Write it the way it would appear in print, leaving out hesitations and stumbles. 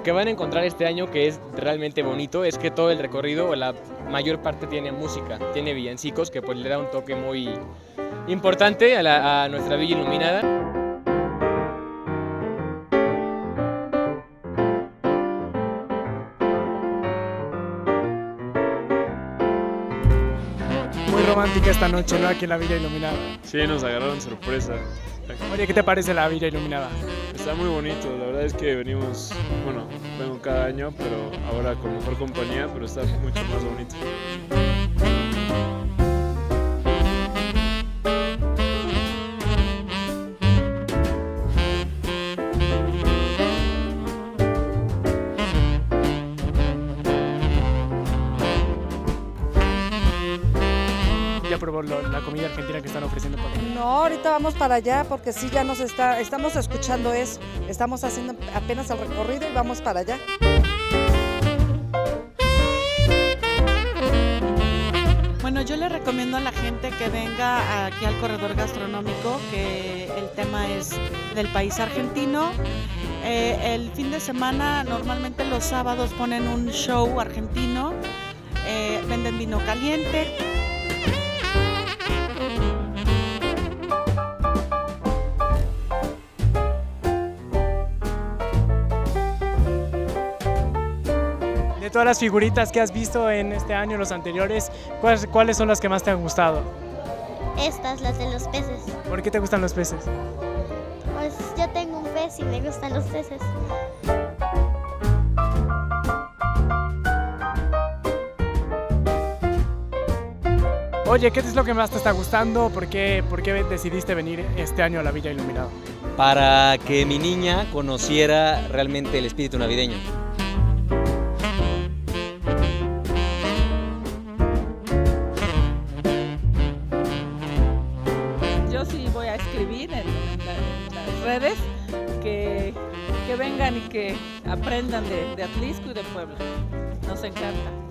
Lo que van a encontrar este año, que es realmente bonito, es que todo el recorrido, o la mayor parte, tiene música, tiene villancicos, que pues le da un toque muy importante a nuestra Villa Iluminada. Romántica esta noche, ¿no? Aquí en la Villa Iluminada. Sí, nos agarraron sorpresa. Oye, ¿qué te parece la Villa Iluminada? Está muy bonito, la verdad es que venimos, bueno, vengo cada año, pero ahora con mejor compañía, pero está mucho más bonito. ¿Ya probó la comida argentina que están ofreciendo por ahí? No, ahorita vamos para allá porque sí, ya estamos escuchando eso. Estamos haciendo apenas el recorrido y vamos para allá. Bueno, yo le recomiendo a la gente que venga aquí al Corredor Gastronómico, que el tema es del país argentino. El fin de semana, normalmente los sábados, ponen un show argentino, venden vino caliente. Todas las figuritas que has visto en este año, los anteriores, ¿cuáles son las que más te han gustado? Estas, las de los peces. ¿Por qué te gustan los peces? Pues yo tengo un pez y me gustan los peces. Oye, ¿qué es lo que más te está gustando? ¿Por qué decidiste venir este año a la Villa Iluminada? Para que mi niña conociera realmente el espíritu navideño. A escribir en las redes, que vengan y que aprendan de Atlixco y de Puebla. Nos encanta.